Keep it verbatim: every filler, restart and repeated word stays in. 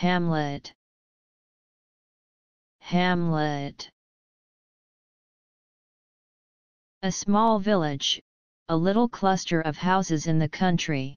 Hamlet, Hamlet. A small village, a little cluster of houses in the country.